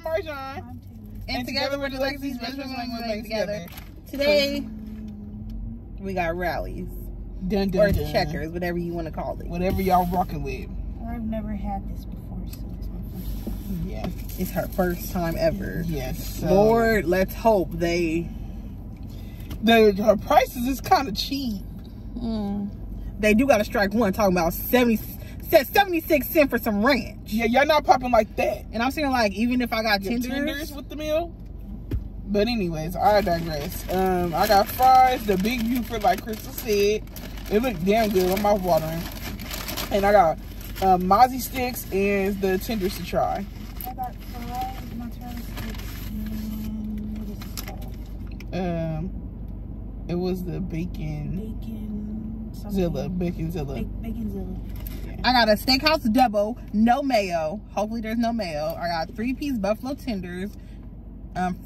I'm Marjan. I'm and together we're the Legacy Special One together. Today we got Rally's. Dun, dun, or dun. Checkers, whatever you want to call it. Whatever y'all rocking with. I've never had this before, so it's my first time. Yeah. It's her first time ever. Yes. So. Lord, let's hope her prices is kind of cheap. Mm. They do got to strike one talking about 76 cents for some ranch. Yeah, y'all not popping like that. And I'm saying, like, even if I got tenders with the meal. But anyways, I digress. I got fries, the Big Buford, like Crystal said. It looked damn good. My mouth watering. And I got mozzie sticks and the tenders to try. I got fries, mozzarella sticks, and what is this called? It was the baconzilla. I got a steakhouse double, no mayo. Hopefully there's no mayo. I got 3-piece buffalo tenders,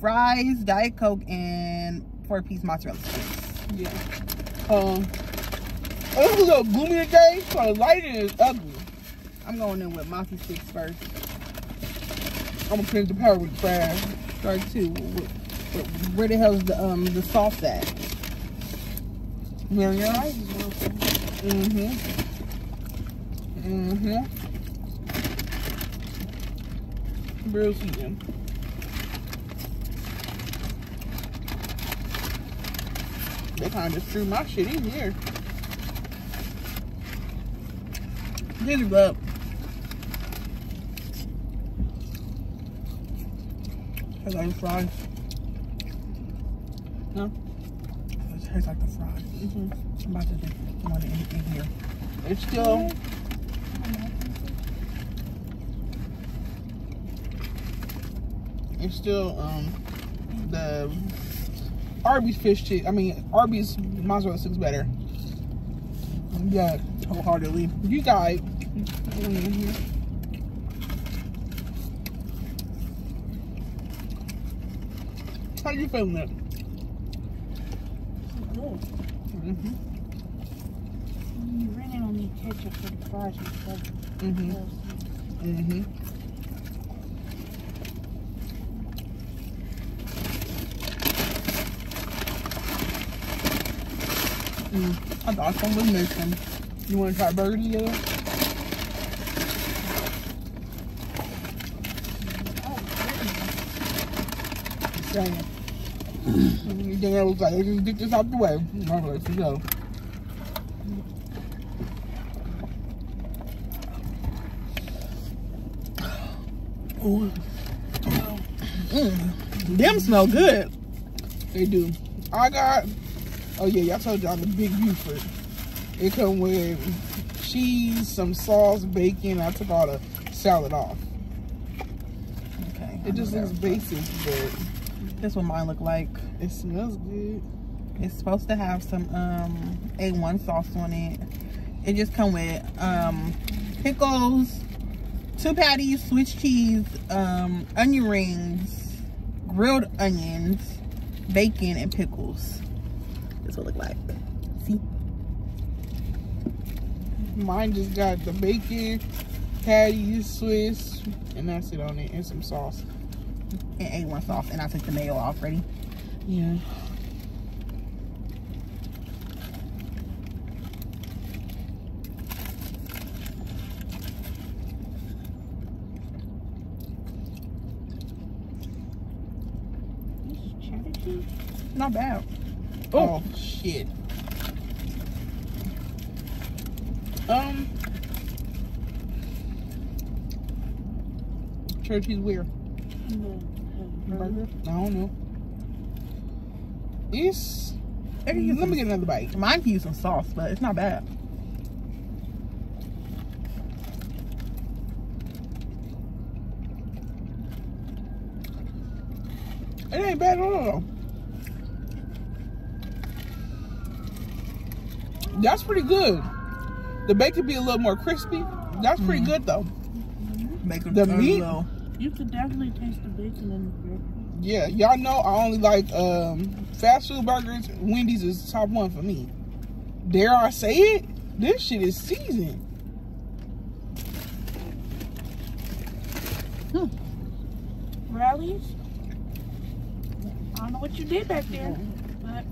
fries, Diet Coke, and 4-piece mozzarella sticks. Yeah. It was a little gloomy today, so the lighting is ugly. I'm going in with mozzarella sticks first. I'm gonna finish the power with the fries. Strike two. Where the hell is the sauce at? Marion? Mm-hmm. Real season. They kind of just threw my shit in here. This is up. I like the fries. No? It tastes like the fries. Mm-hmm. I'm about to end it in here. It's still... It's still the Arby's Arby's mozzarella sticks better. Yeah, wholeheartedly. You guys. Mm-hmm. How you feeling that? Good. Mm-hmm. You really don't need ketchup for the fries. Mm-hmm. Mm-hmm. I thought someone was missing. You want to try burger together? Dang. You think I was like, let's just get this out the way. All right, let's go. Ooh. Mm. Them smell good. They do. I got... Oh yeah, y'all told y'all the Big Buford. It come with cheese, some sauce, bacon. I took all the salad off. Okay. It just looks basic, but that's what mine look like. It smells good. It's supposed to have some A1 sauce on it. It just come with pickles, 2 patties, Swiss cheese, onion rings, grilled onions, bacon, and pickles. That's what it look like. See? Mine just got the bacon, patties, Swiss, and that's it on it, and some sauce. And A1 sauce, and I took the mayo off already. Yeah. This is cheddar cheese? Not bad. Oh, shit. Church is weird. Burger? I don't know. It's... Let me get another bite. Mine can use some sauce, but it's not bad. It ain't bad at all. That's pretty good. The bacon be a little more crispy. That's pretty good though. Mm-hmm. The meat. You could definitely taste the bacon in the burger. Yeah, y'all know I only like fast food burgers. Wendy's is the top one for me. Dare I say it? This shit is seasoned. Hmm. Rally's. I don't know what you did back there, but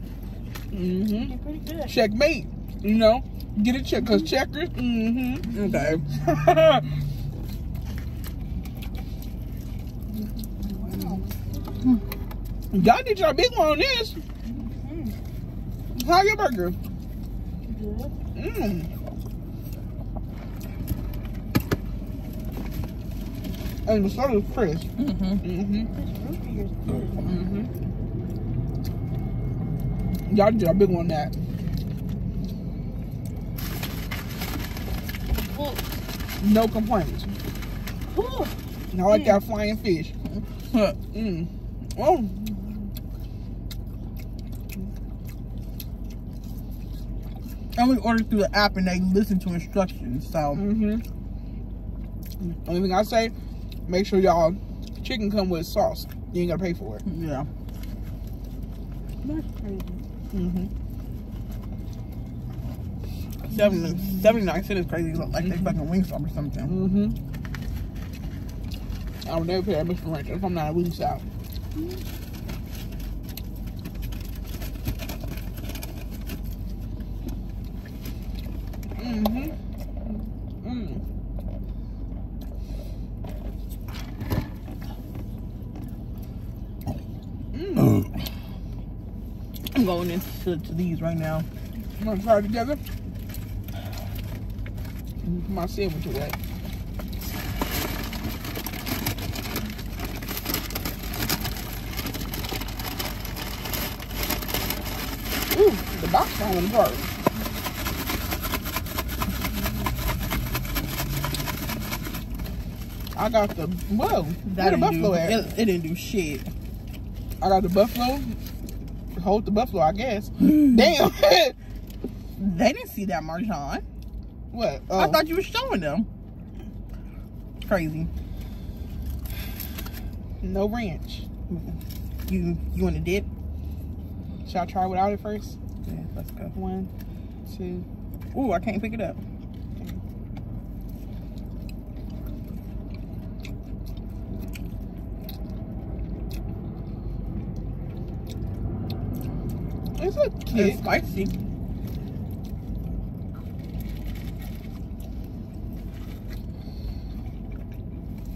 you're pretty good. Checkmate, you know. Get a check, cause Checkers, okay. Y'all did y'all big one on this. How's your burger? Good. And the soda is fresh. Y'all did y'all big one on that. No complaints. Ooh. And I like that flying fish. Oh. And we ordered through the app and they listen to instructions, so. Only thing I say, make sure y'all chicken come with sauce. You ain't gotta pay for it. Yeah. That's crazy. $79 is crazy. Look like they fucking Wingstop or something. I would never pay that much for rent if I'm not a Wingstop. I'm going into these right now. I'm gonna try it together. My sandwich away. Ooh, the box falling apart. I got the where the buffalo at? It didn't do shit. I got the buffalo. Hold the buffalo, I guess. Damn. They didn't see that, Marjan. What? Oh. I thought you were showing them. Crazy. No ranch. You want to dip? Shall I try without it first? Yeah, let's go. 1, 2. Ooh, I can't pick it up. It's a kick. It's spicy.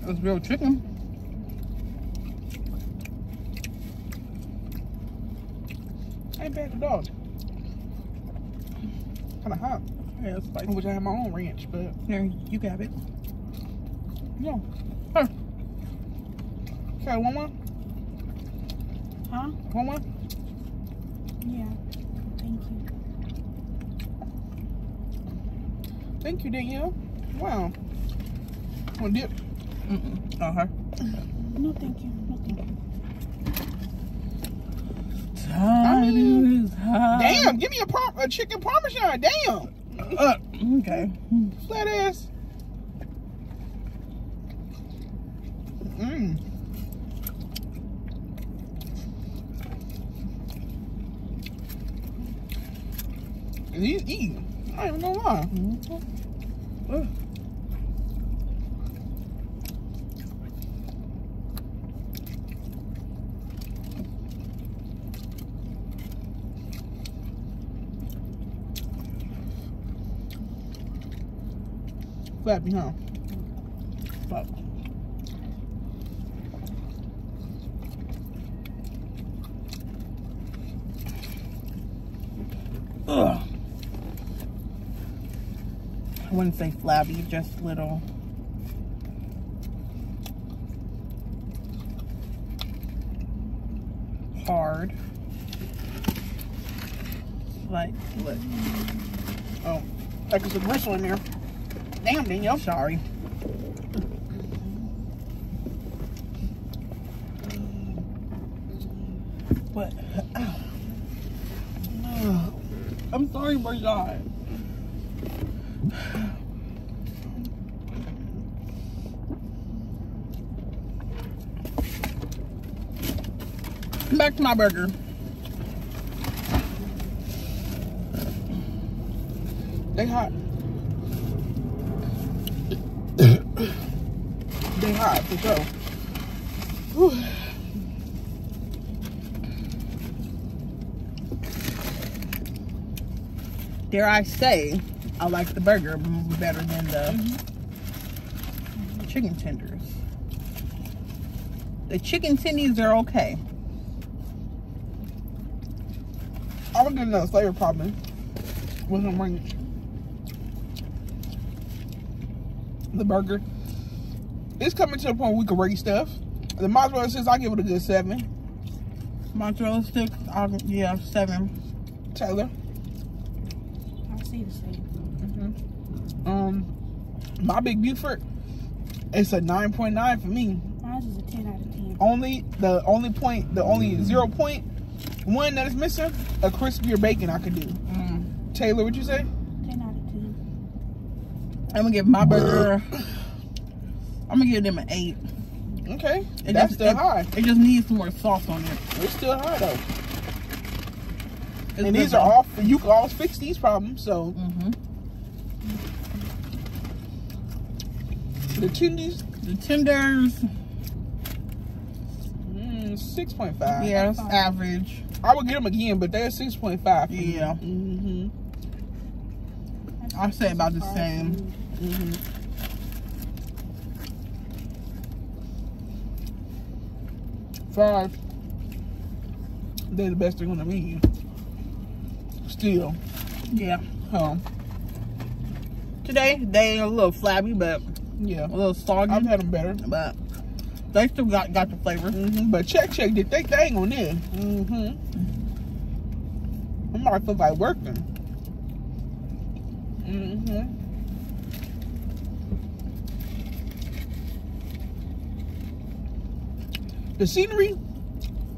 It's real chicken. Ain't bad at all. Kinda hot. Yeah, it's spicy. I wish I had my own ranch, but yeah, you got it. Yeah. Huh. Okay, one more. Huh? One more. Yeah. Thank you. Thank you, Danielle. Wow. One dip. No, thank you. No, thank you. Damn, give me a chicken parmesan. Damn. Okay. Flat ass. And he's eating. I don't even know why. Flappy, huh? Fuck. Ugh. I wouldn't say flabby, just little. Hard. Like, look. Oh, like there's a bristle in there. Damn, Danielle, sorry. What? Oh. I'm sorry, Marjan. Back to my burger. They hot. They hot for sure. Whew. Dare I say, I like the burger better than the chicken tenders. The chicken tendies are okay. I don't get another flavor problem with them ranch. The burger, it's coming to the point where we can rate stuff. The mozzarella sticks, I give it a good 7. Mozzarella sticks, yeah, 7. Taylor. I see the same. Mm-hmm. My Big Buford, it's a 9.9 for me. Mine is a 10 out of 10. The only 0.1 that is missing, a crispier bacon I could do. Mm. Taylor, what'd you say? 10 out of 10. I'm gonna give my burger, I'm gonna give them an 8. Okay, that's still high. It just needs some more sauce on it. It's still high though. And these are all, you can all fix these problems, so. Mm-hmm. The tenders. 6.5. Yeah, that's average. I would get them again, but they're 6.5. Yeah. Mm-hmm. I'd say about the same. Mm-hmm. Fries, they're the best thing on the menu. Still. Yeah. Today, they are a little flabby, but yeah, a little soggy. I've had them better. But they still got the flavor. Mm-hmm. But check, did they thing on there. Mm-hmm. I'm not feel like working. Mm-hmm. The scenery,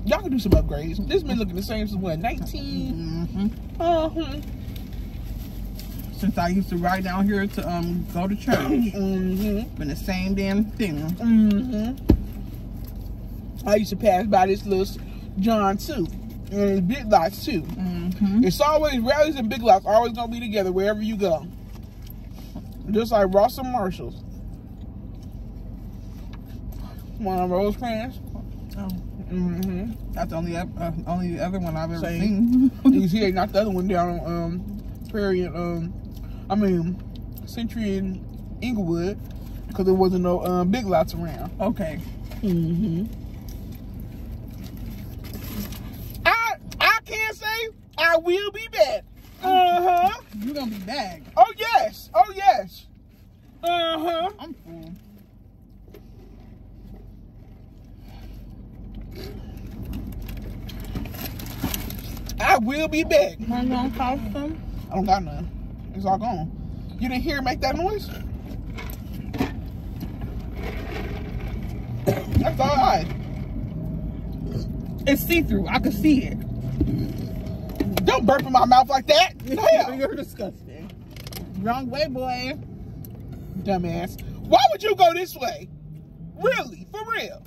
y'all can do some upgrades. This been looking the same since what, 19? Mm-hmm. Since I used to ride down here to go to church. Mm-hmm. Been the same damn thing. Mm-hmm. I used to pass by this little John too, and Big Lots too. Mm-hmm. It's always Rally's and Big Lots always gonna be together wherever you go. Just like Ross and Marshall's. One of Rose Crans. Oh. Mm-hmm. That's the only other one I've ever seen. You see, they knocked the other one down on Prairie and Century and Inglewood because there wasn't no Big Lots around. Okay. Mm-hmm. I can't say I will be back. Uh-huh. You're gonna be back. Oh yes. Oh yes. Uh-huh. I'm full. I will be back. I don't got none. It's all gone. You didn't hear it make that noise? That's all right. It's see-through. I can see it. Don't burp in my mouth like that. You're disgusting. Wrong way, boy. Dumbass. Why would you go this way? Really? For real?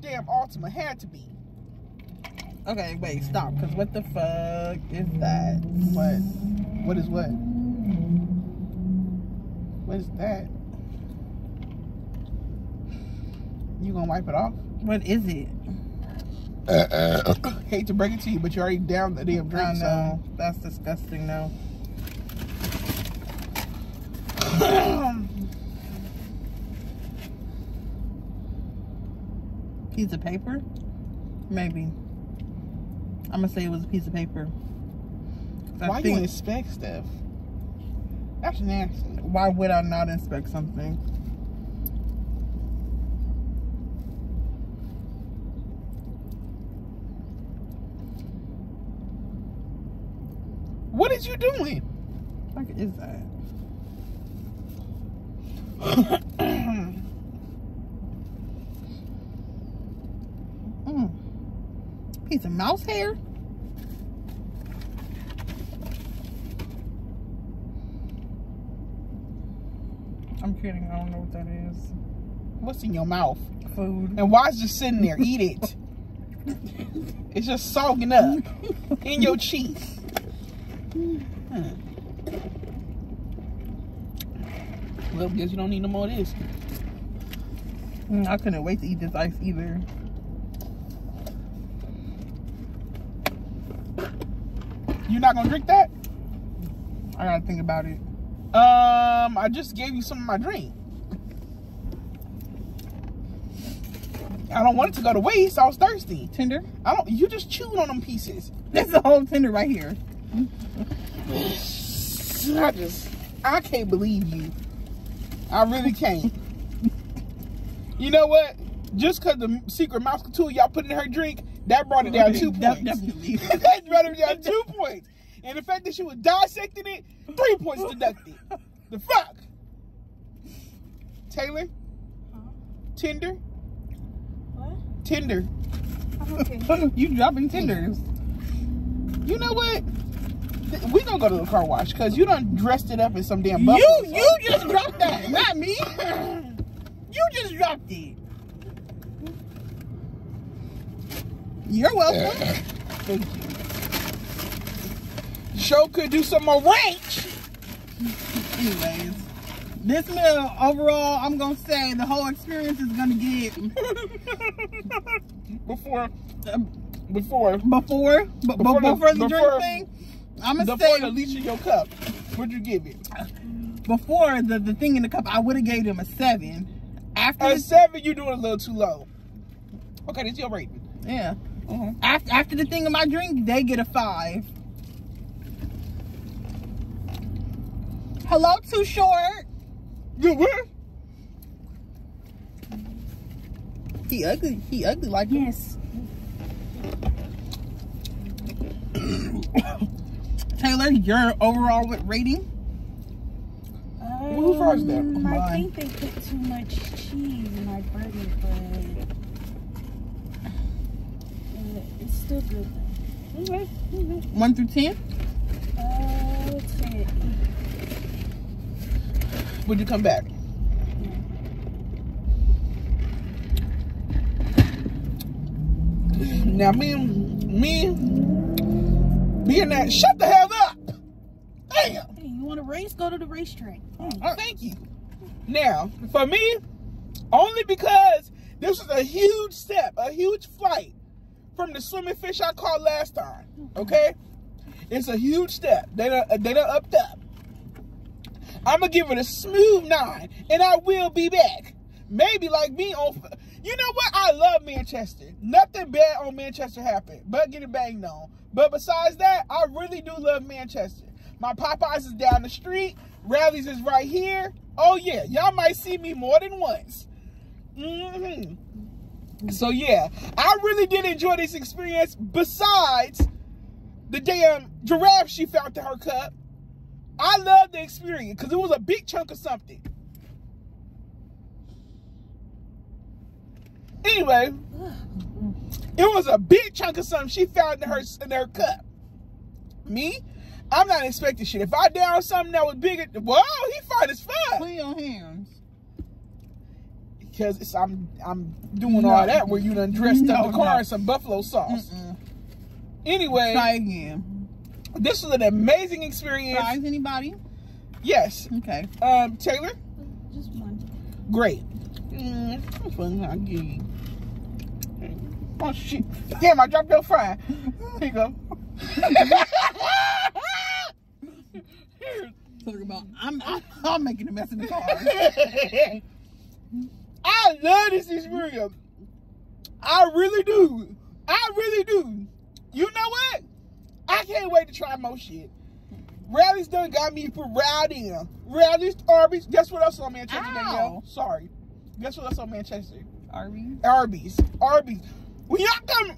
Damn, Ultima had to be. Okay, wait, stop, because what the fuck is that? What is what? What is that? You gonna wipe it off? What is it? Hate to break it to you, but you already downed the damn drink, so. That's disgusting, though. Piece of paper? Maybe. I'm gonna say it was a piece of paper. Why do you inspect stuff? That's nasty. Why would I not inspect something? What is you doing? What the fuck is that? Piece of mouse hair. I'm kidding. I don't know what that is. What's in your mouth? Food. And why is it sitting there? Eat it. It's just soaking up in your cheeks. Huh. Well, guess you don't need no more of this. I couldn't wait to eat this ice either. You're not gonna drink that? I gotta think about it. I just gave you some of my drink. I don't want it to go to waste. I was thirsty. Tender? I don't. You just chewed on them pieces. That's the whole tender right here. I can't believe you. I really can't. You know what? Just because the secret mouse tool y'all put in her drink, that brought it down 2 points. Definitely. That brought it down 2 points. And the fact that she was dissecting it, 3 points deducted. The fuck? Taylor? Huh? Tinder? What? Tinder. Okay. You dropping tenders. You know what? We gonna go to the car wash because you done dressed it up in some damn buffalo. You just dropped that, not me. You just dropped it. You're welcome. Thank you. Show could do some more ranch. Anyways, this meal overall, I'm gonna say the whole experience is gonna get before the drink thing. I'm gonna say before the leech in your cup, what'd you give it? Before the thing in the cup, I would have gave them a 7. After a 7, you're doing a little too low. Okay, that's your rating. Yeah. Mm-hmm. After the thing in my drink, they get a 5. Hello, too short. You what? He ugly. He ugly like yes. Taylor, your overall rating? Who fries that? I think they put too much cheese in my burger, but it's still good though. Okay. 1 through 10? I would say an 8. Would you come back? Yeah. Now me and that, shut the hell up! Damn! Hey, you want a race? Go to the racetrack. Thank you. Now, for me, only because this was a huge step, a huge flight from the swimming fish I caught last time, okay? It's a huge step. They done upped up. I'm going to give it a smooth 9, and I will be back. Maybe like me on... You know what? I love Manchester. Nothing bad on Manchester happened, but getting banged on. But besides that, I really do love Manchester. My Popeyes is down the street. Rally's is right here. Oh, yeah. Y'all might see me more than once. Mm-hmm. So, yeah. I really did enjoy this experience besides the damn giraffe she found in her cup. I love the experience because it was a big chunk of something. Anyway, it was a big chunk of something she found in her cup. Me, I'm not expecting shit. If I down something that was bigger, whoa, he fine as fuck. Clean your hands. Because it's, I'm doing all that where you done dressed up the car in some buffalo sauce. Anyway, try again. This was an amazing experience. Surprise anybody? Yes. Okay. Taylor? Just one. Great. Oh shit. Damn, I dropped your fry. Here you go. Talk about I'm making a mess in the car. I love this experience. I really do. I really do. You know what? I can't wait to try more shit. Rally's done got me for rowdy. Rally's, Arby's. Guess what else on Manchester, Danielle? Sorry. Guess what else on Manchester? Arby's. Arbyes. Arby's. When y'all come,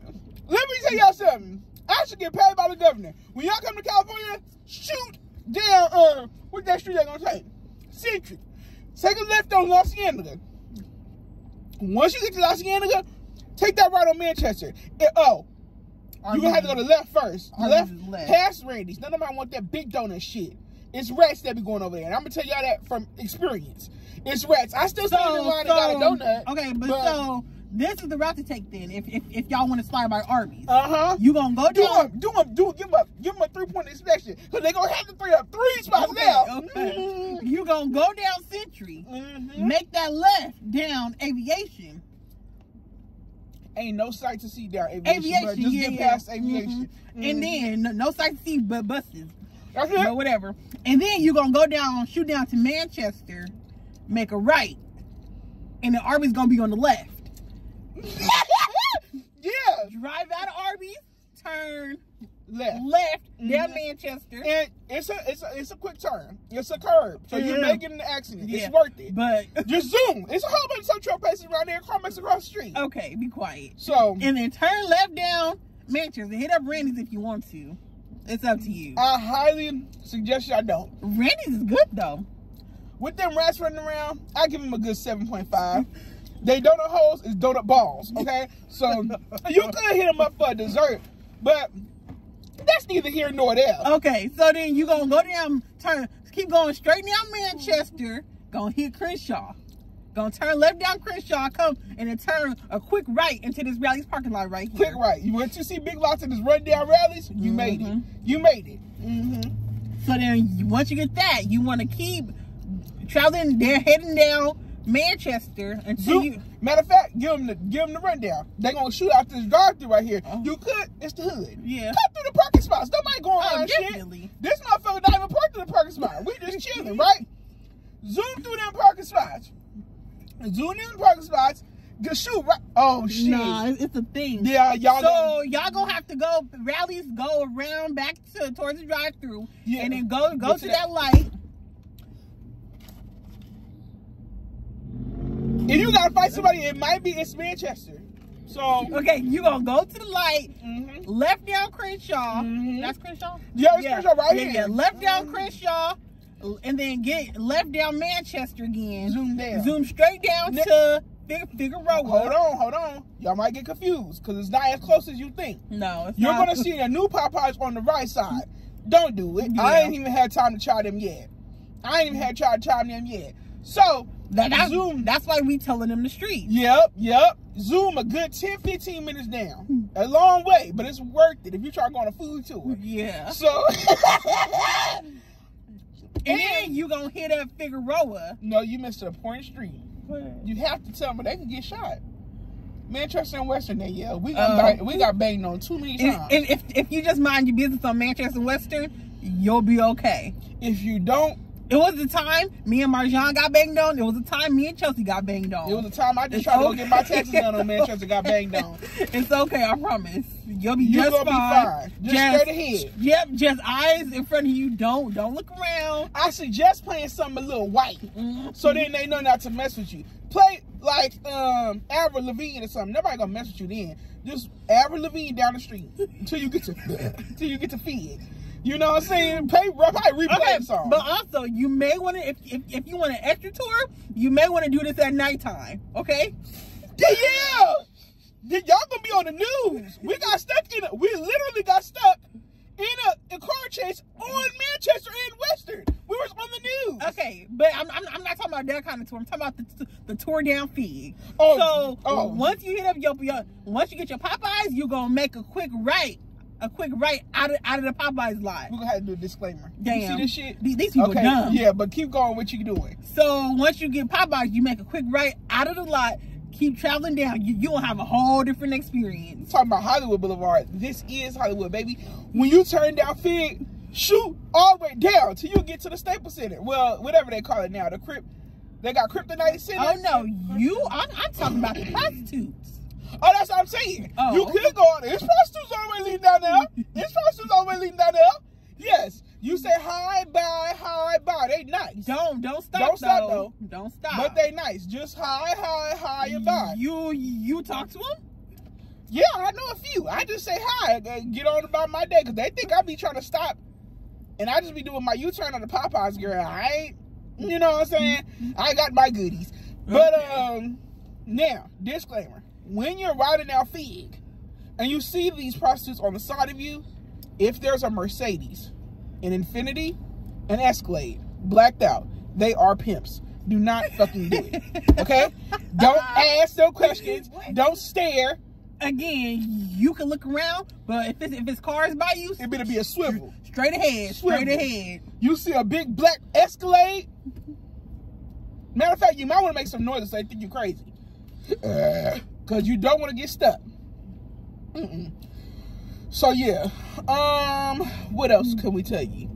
let me tell y'all something. I should get paid by the governor. When y'all come to California, shoot down, what's that street they're gonna take? Century. Take a left on Los Angeles. Once you get to Los Angeles, take that right on Manchester. And, oh, you're gonna have to go to left first. Left past Randy's. None of them want that big donut shit. It's rats that be going over there. And I'm going to tell y'all that from experience. It's rats. I still stand in line and got a donut. Okay, but so This is the route to take then. If y'all want to slide by Arby's, you gonna go give them a 3-point inspection, because they gonna have the three spots now. Okay. Mm-hmm. You gonna go down Century, make that left down Aviation. Ain't no sight to see down Aviation. Aviation, just get past Aviation, and then no sight to see but buses. That's it. But whatever. And then you gonna go down, shoot down to Manchester, make a right, and then Arby's gonna be on the left. Drive out of Arby's, turn left down Manchester. And it's a quick turn. It's a curb, so you may get in an accident. Yeah. It's worth it. But just zoom. It's a whole bunch of truck places around there. Car makes across the street. Okay, be quiet. So and then turn left down Manchester. Hit up Randy's if you want to. It's up to you. I highly suggest y'all don't. Randy's is good though. With them rats running around, I give them a good 7.5. They donut holes is donut balls, okay? So you could hit them up for dessert, but that's neither here nor there. Okay, so then you gonna go down, keep going straight down Manchester, gonna hit Crenshaw, gonna turn left down Crenshaw, come and then turn a quick right into this Rally's parking lot right here. Quick right. You went to see big lots of this rundown Rally's. You made it. You made it. So then once you get that, you want to keep traveling. They're heading down Manchester until you, matter of fact, give them the rundown. They gonna shoot out this drive-thru right here. You could, it's the hood. Yeah, cut through the parking spots. Nobody going around shit. This motherfucker not even parked in the parking spot. We just chilling, right? Zoom through them parking spots. Zoom in the parking spots. Just shoot right. Oh shit. Nah, it's a thing. Yeah, y'all. So y'all gonna have to go. Rallies go around back towards the drive-thru, and then go to that light. If you gotta fight somebody, it might be it's Manchester. So okay, you gonna go to the light, left down Crenshaw. That's Crenshaw. Yeah, it's Crenshaw right here. Yeah, left down Crenshaw, and then get left down Manchester again. Zoom down. Zoom straight down to Figueroa. Hold on. Y'all might get confused because it's not as close as you think. No, it's not. You're gonna see a new Popeyes on the right side. Don't do it. Yeah. I ain't even had time to try them yet. So. That's why we telling them the street. Yep. Zoom a good 10, 15 minutes down. A long way, but it's worth it if you try going to food tour. Yeah. So. and then you going to hit up Figueroa. No, you missed a point street. You have to tell them, they can get shot. Manchester and Western, we got banged on too many times. And if you just mind your business on Manchester and Western, you'll be okay. If you don't. It was the time me and Marjan got banged on. It was the time me and Chelsea got banged on. It was the time I just tried to go get my taxes done on Manchester got banged on. It's okay, I promise. You'll be just fine. Just straight ahead. Yep, just eyes in front of you. Don't look around. I suggest playing something a little white, so then they know not to mess with you. Play like Avril Lavigne or something. Nobody gonna mess with you then. Just Avril Lavigne down the street till you get to feed. You know what I'm saying? Probably replay a song. But also, you may want to, if you want an extra tour, you may want to do this at nighttime, okay? Yeah! Y'all gonna be on the news. We got stuck in a car chase on Manchester and Western. We was on the news. Okay, but I'm not talking about that kind of tour. I'm talking about the tour down Fig. So once you hit up once you get your Popeyes, you're gonna make a quick right. Out of the Popeyes lot. We're going to have to do a disclaimer. Damn. You see this shit? These people dumb. Yeah, but keep going what you doing. So once you get Popeyes, you make a quick right out of the lot. Keep traveling down. You will have a whole different experience. Talking about Hollywood Boulevard. This is Hollywood, baby. When you turn down Fig, shoot all the way down till you get to the Staples Center. Well, whatever they call it now. The Crypt. They got Kryptonite Center. Oh, no. I'm talking about the prostitutes. Oh, that's what I'm saying. Oh. You could go on there. It's prostitutes always leading down there. Yes. You say hi, bye, hi, bye. They nice. Don't stop though. Don't stop. But they nice. Just hi, hi, hi, and bye. You talk to them? Yeah, I know a few. I just say hi and get on about my day because they think I be trying to stop, and I just be doing my U-turn on the Popeyes, girl. You know what I'm saying? I got my goodies. But now disclaimer. When you're riding out Fig and you see these prostitutes on the side of you, if there's a Mercedes, an Infiniti, an Escalade, blacked out, they are pimps. do not fucking do it. Okay? Don't ask no questions. Don't stare. Again, you can look around, but if it's cars by you, it better be a swivel. Straight ahead. Swivel. Straight ahead. You see a big black Escalade? Matter of fact, you might want to make some noises so they think you're crazy. Because you don't want to get stuck. Mm-mm. So, yeah. What else can we tell you?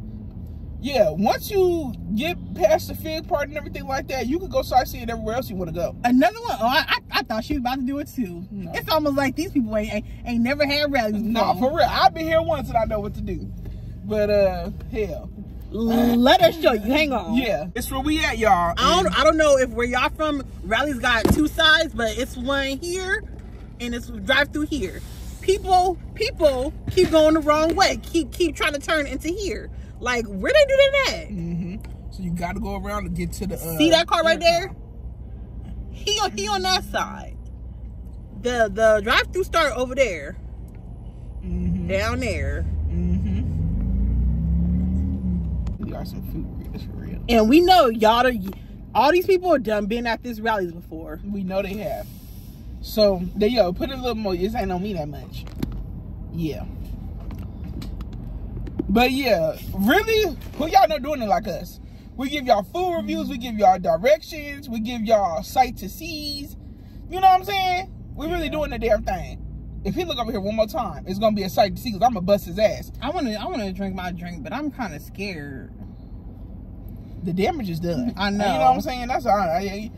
Yeah, once you get past the fig part and everything like that, you can go sightseeing everywhere else you want to go. Another one? Oh, I thought she was about to do it too. No. It's almost like these people ain't never had rallies. No, for real. I've been here once and I know what to do. But, hell. Let us show you. Hang on. Yeah. It's where we at, y'all. I don't know if where y'all from, Rally's got two sides, but it's one here and it's drive through here. People keep going the wrong way. Keep trying to turn into here. Like, where they do that at? Mm-hmm. So you gotta go around to get to the see that car right there? He on that side. The drive through start over there. Mm-hmm. Down there. Mm-hmm. We got some food for real. And we know y'all all these people have done been at these rallies before. We know they have. So there you go, put a little more. This ain't on me that much. Yeah. But yeah, really, who y'all not doing it like us? We give y'all food reviews, we give y'all directions, we give y'all sight to sees. You know what I'm saying? We really doing the damn thing. If he look over here one more time, it's gonna be a sight to see because I'm gonna bust his ass. I wanna drink my drink, but I'm kind of scared. The damage is done. I know. You know what I'm saying? That's all right.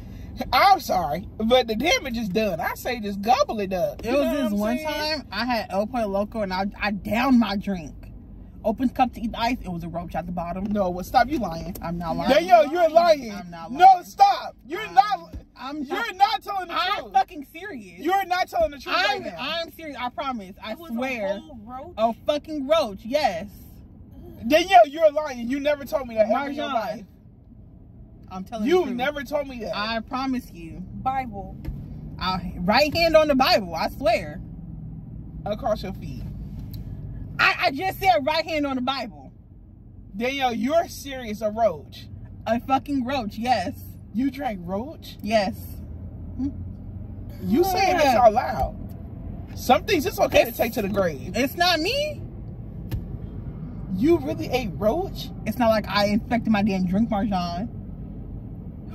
I'm sorry, but the damage is done. I say just gobble it up. It was this one time I had El Pollo Loco and I downed my drink. Opened cup to eat the ice. It was a roach at the bottom. No, well, stop. You lying. I'm not lying. Yeah, yo, you're lying. I'm not lying. No, stop. You're not. You're not telling the truth. I'm fucking serious. You're not telling the truth right now. I'm serious. I promise. I swear. A whole roach? A fucking roach. Yes. Danielle, you're lying. You never told me that ever in your life. I'm telling you. You never told me that. I promise you. Bible. Right hand on the Bible. I swear. Across your feet. I just said right hand on the Bible. Danielle, you're serious. A roach. A fucking roach, yes. You drank roach? Yes. You saying this out loud. Some things it's okay to take to the grave. It's not me. You really ate roach? It's not like I infected my damn drink, Marjan.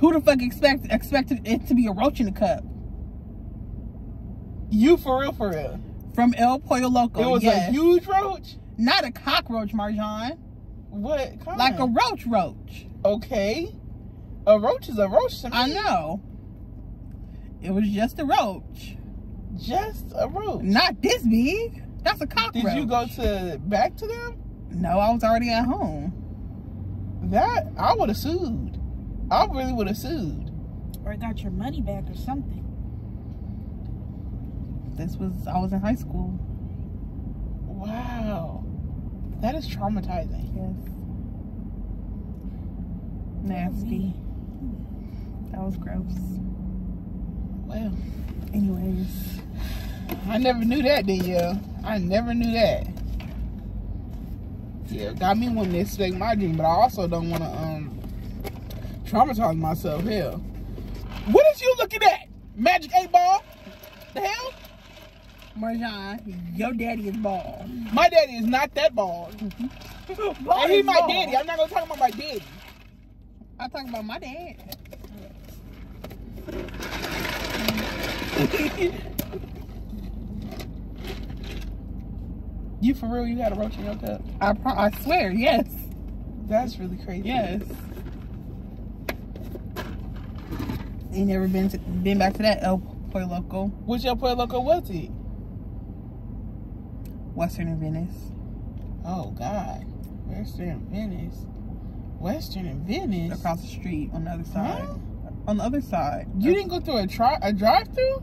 Who the fuck expected it to be a roach in the cup? You for real, for real. From El Pollo Loco. It was a huge roach? Not a cockroach, Marjan. What kind? Like a roach. Okay. A roach is a roach to me. I know. It was just a roach. Just a roach? Not this big. That's a cockroach. Did you go back to them? No, I was already at home. That, I would have sued. I really would have sued. Or got your money back or something. I was in high school. Wow. That is traumatizing. Yes. Nasty. That was gross. Well. Anyways. I never knew that, Danielle. I never knew that. Yeah, got me wanting to expect my dream, but I also don't want to traumatize myself. Hell. What is you looking at? Magic 8-Ball? The hell? Marjan, your daddy is bald. My daddy is not that bald. Bald he's my daddy. I'm not going to talk about my daddy. I'm talking about my dad. You for real? You had a roach in your cup? I swear, yes. That's really crazy. Yes. Ain't never been back to that El Pollo Loco. Which El Pollo Loco was it? Western and Venice. Oh, God. Western and Venice. Western and Venice? Across the street on the other side. Huh? On the other side. You didn't go through a drive-thru?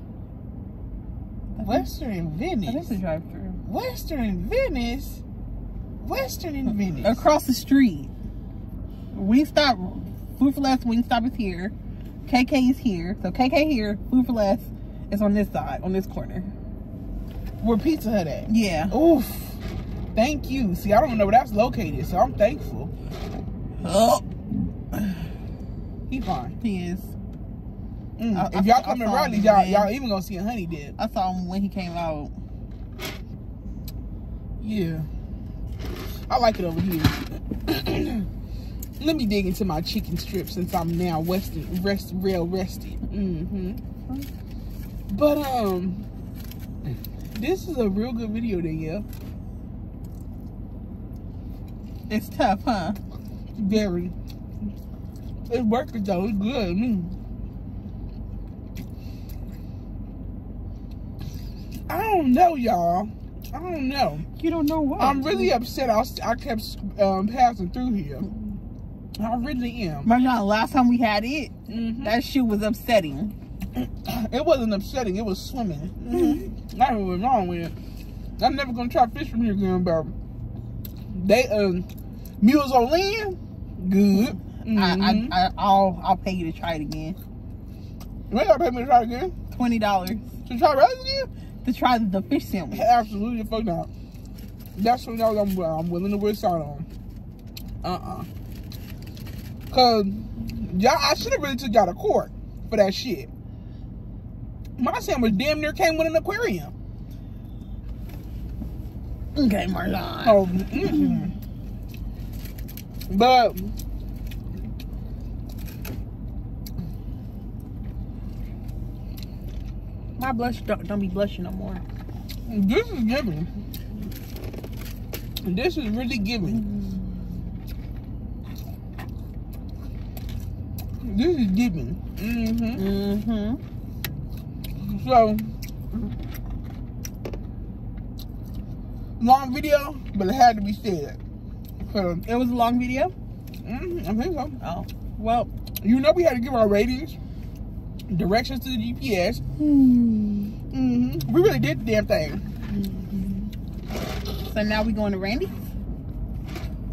Western and Venice? I think it's a drive-thru. Western and Venice? Western and Venice. Across the street. Wingstop. Food for Less. Wingstop is here. KK is here. So KK here. Food for Less is on this side. On this corner. Where Pizza Hut at? Yeah. Oof. Thank you. See, I don't know where that's located, so I'm thankful. Oh. He fine. He is. If y'all come to Rally's, y'all even gonna see a honey dip. I saw him when he came out. Yeah. I like it over here. Let me dig into my chicken strip since I'm now rested. Mm-hmm. But this is a real good video, Danielle. It's tough, huh? Very. It's worth it though. It's good. I don't know, y'all. I don't know. You don't know what? I'm really upset. I kept passing through here. I really am. Marjan, last time we had it, that shit was upsetting. It wasn't upsetting. It was swimming. That's what was wrong with it. I'm never gonna try fish from here again, but they mules on land, good. I'll pay you to try it again. You're gonna pay me to try it again? $20. To try Rally's again? To try the fish sandwich. Absolutely, fuck not. That's what I'm willing to waste out on. Cause y'all, I should have really took y'all to court for that shit. My sandwich damn near came with an aquarium. Okay, Marjan. Oh, but my blush don't be blushing no more. This is giving. This is really giving. This is giving. So long video, but it had to be said. So, it was a long video. I think so. Oh well, you know we had to give our ratings. Directions to the GPS. We really did the damn thing. So now we going to Randy's?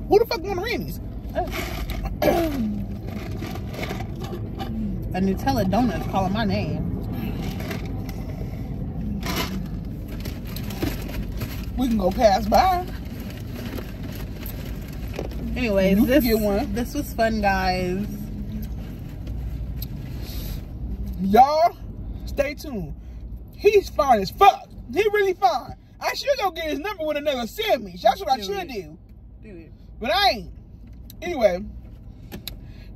Who the fuck going to Randy's? A Nutella donut is calling my name. We can go pass by. Anyways, this was fun, guys. Y'all, stay tuned. He's fine as fuck. He really fine. I should go get his number with another sandwich. That's what I should do. Do it. But I ain't. Anyway,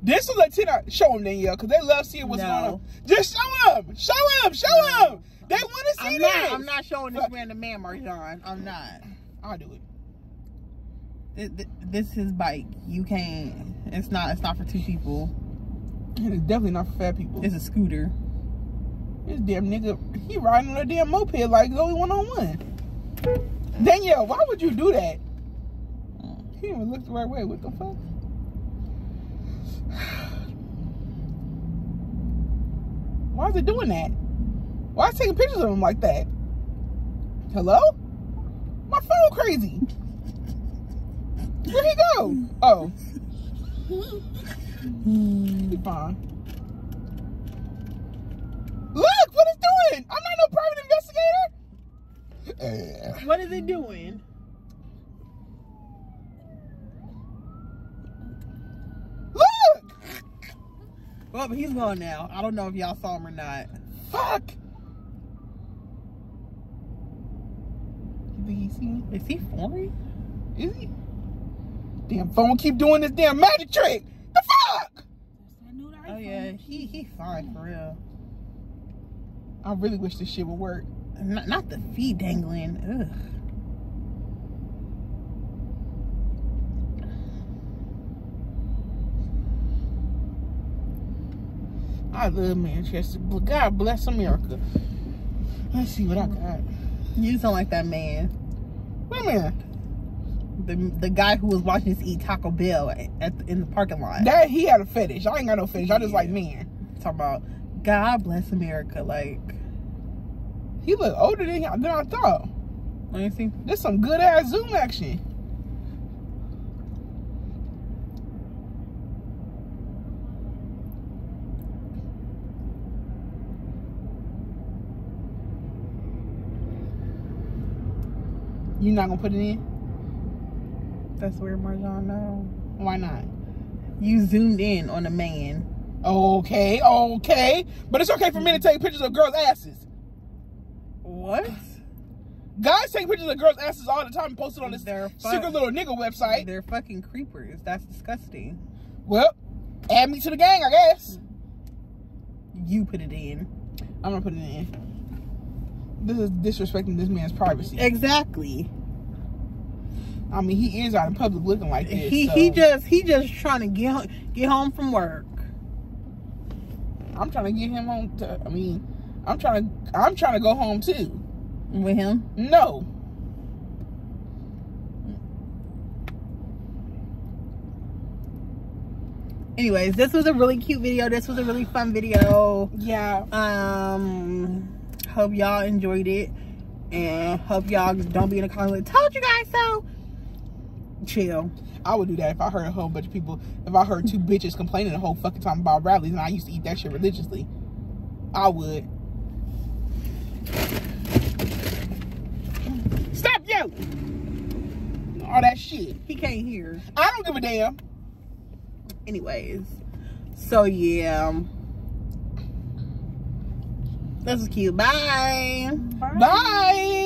this is a 10-hour. Show him, Danielle, because they love seeing what's going on. Just show him. Show him. Show him. They want to see this. I'm not showing this random man, Marjan. I'm not. I'll do it. This is his bike. You can't. It's not for two people. It's definitely not for fat people. It's a scooter. This damn nigga, he riding on a damn moped like it's only one-on-one. Danielle, why would you do that? He didn't even look the right way. What the fuck? Why is it doing that? Why is it taking pictures of him like that? Hello? My phone crazy. Where'd he go? Oh. He's fine. Look what it's doing. I'm not no private investigator. What is it doing? Look. Well, but he's gone now. I don't know if y'all saw him or not. Fuck. You think he's seen? Is he foreign? Is he? Damn phone keep doing this damn magic trick. Oh yeah, he fine for real. I really wish this shit would work. Not the feet dangling. Ugh. I love Manchester, but God bless America. Let's see what I got. You sound like that man. What man? The guy who was watching us eat Taco Bell in the parking lot. That he had a fetish. I ain't got no fetish. I just like men. Talking about God bless America. Like he looked older than I thought. Let me see. There's some good ass zoom action. You not gonna put it in? That's where Marjan. No. Why not? You zoomed in on a man. Okay, okay. But it's okay for men to take pictures of girls' asses. What? Guys take pictures of girls' asses all the time and post it on this secret little nigga website. They're fucking creepers. That's disgusting. Well, add me to the gang, I guess. You put it in. I'm gonna put it in. This is disrespecting this man's privacy. Exactly. I mean, he is out in public looking like this. He just trying to get home from work. I'm trying to get him home. I'm trying to go home too. With him? No. Anyways, this was a really cute video. This was a really fun video. Yeah. Hope y'all enjoyed it, and hope y'all don't be in a comment. Told you guys so. Chill. I would do that if I heard a whole bunch of people, if I heard two bitches complaining the whole fucking time about Rally's, and I used to eat that shit religiously. I would. Stop you! All that shit. He can't hear. I don't give a damn. Anyways, so yeah. This was cute. Bye. Bye. Bye.